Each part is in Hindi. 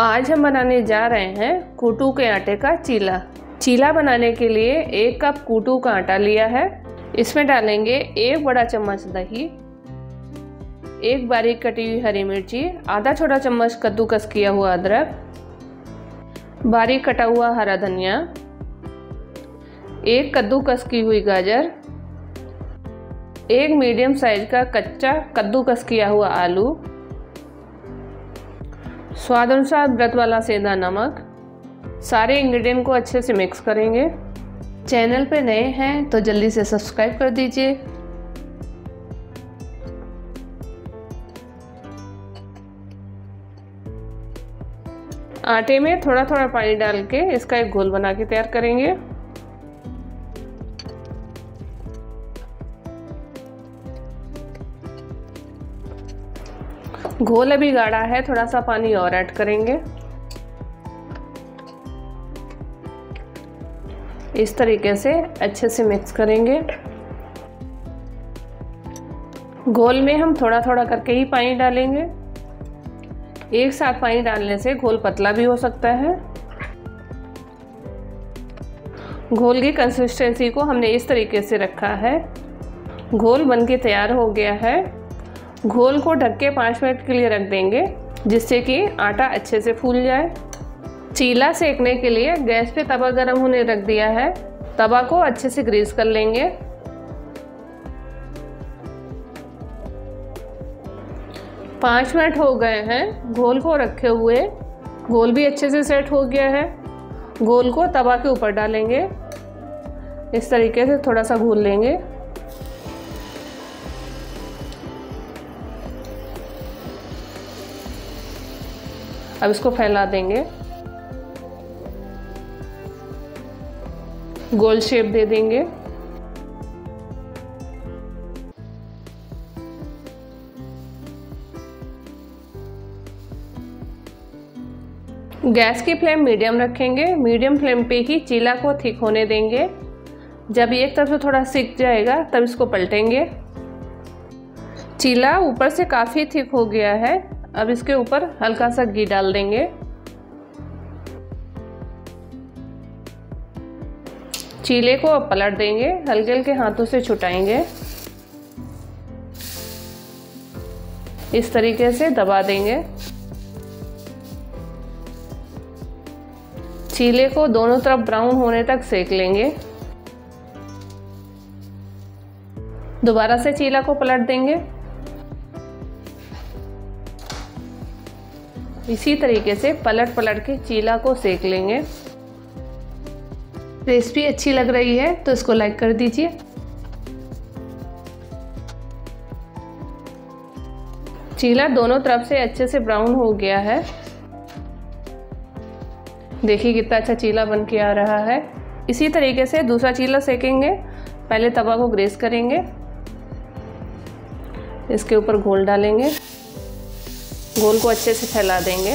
आज हम बनाने जा रहे हैं कुट्टू के आटे का चीला। चीला बनाने के लिए 1 कप कुट्टू का आटा लिया है। इसमें डालेंगे 1 बड़ा चम्मच दही, 1 बारीक कटी हुई हरी मिर्ची, आधा छोटा चम्मच कद्दूकस किया हुआ अदरक, बारीक कटा हुआ हरा धनिया, 1 कद्दूकस की हुई गाजर, 1 मीडियम साइज का कच्चा कद्दूकस किया हुआ आलू, स्वाद अनुसार व्रत वाला सेंधा नमक। सारे इंग्रेडिएंट को अच्छे से मिक्स करेंगे। चैनल पे नए हैं तो जल्दी से सब्सक्राइब कर दीजिए। आटे में थोड़ा थोड़ा पानी डाल के इसका एक घोल बना के तैयार करेंगे। घोल अभी गाढ़ा है, थोड़ा सा पानी और ऐड करेंगे। इस तरीके से अच्छे से मिक्स करेंगे। घोल में हम थोड़ा थोड़ा करके ही पानी डालेंगे। एक साथ पानी डालने से घोल पतला भी हो सकता है। घोल की कंसिस्टेंसी को हमने इस तरीके से रखा है। घोल बनके तैयार हो गया है। घोल को ढक के 5 मिनट के लिए रख देंगे, जिससे कि आटा अच्छे से फूल जाए। चीला सेकने के लिए गैस पे तवा गरम होने रख दिया है। तवा को अच्छे से ग्रीस कर लेंगे। पाँच मिनट हो गए हैं घोल को रखे हुए। घोल भी अच्छे से सेट हो गया है। घोल को तवा के ऊपर डालेंगे। इस तरीके से थोड़ा सा घूल लेंगे। अब इसको फैला देंगे, गोल शेप दे देंगे। गैस की फ्लेम मीडियम रखेंगे। मीडियम फ्लेम पे ही चीला को थिक होने देंगे। जब एक तरफ से थोड़ा सिक जाएगा तब इसको पलटेंगे। चीला ऊपर से काफ़ी थिक हो गया है। अब इसके ऊपर हल्का सा घी डाल देंगे। चीले को अब पलट देंगे। हल्के हल्के हाथों से छुटाएंगे। इस तरीके से दबा देंगे। चीले को दोनों तरफ ब्राउन होने तक सेक लेंगे। दोबारा से चीला को पलट देंगे। इसी तरीके से पलट पलट के चीला को सेक लेंगे। रेसिपी अच्छी लग रही है तो इसको लाइक कर दीजिए। चीला दोनों तरफ से अच्छे से ब्राउन हो गया है। देखिए कितना अच्छा चीला बन के आ रहा है। इसी तरीके से दूसरा चीला सेकेंगे। पहले तवा को ग्रेस करेंगे। इसके ऊपर घोल डालेंगे। घोल को अच्छे से फैला देंगे।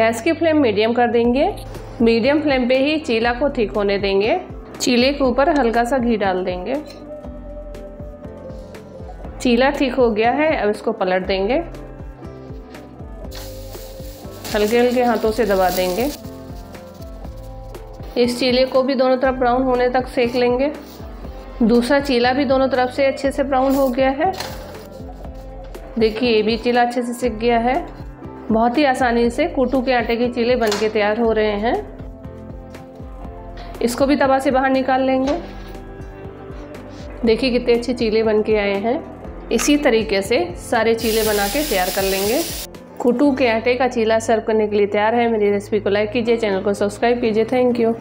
गैस की फ्लेम मीडियम कर देंगे। मीडियम फ्लेम पे ही चीला को थिक होने देंगे। चीले के ऊपर हल्का सा घी डाल देंगे। चीला थिक हो गया है। अब इसको पलट देंगे। हल्के हल्के हाथों से दबा देंगे। इस चीले को भी दोनों तरफ ब्राउन होने तक सेक लेंगे। दूसरा चीला भी दोनों तरफ से अच्छे से ब्राउन हो गया है। देखिए ये भी चीला अच्छे से सिक गया है। बहुत ही आसानी से कुट्टू के आटे के चीले बनके तैयार हो रहे हैं। इसको भी तवा से बाहर निकाल लेंगे। देखिए कितने अच्छे चीले बनके आए हैं। इसी तरीके से सारे चीले बना के तैयार कर लेंगे। कुट्टू के आटे का चीला सर्व करने के लिए तैयार है। मेरी रेसिपी को लाइक कीजिए, चैनल को सब्सक्राइब कीजिए। Thank you.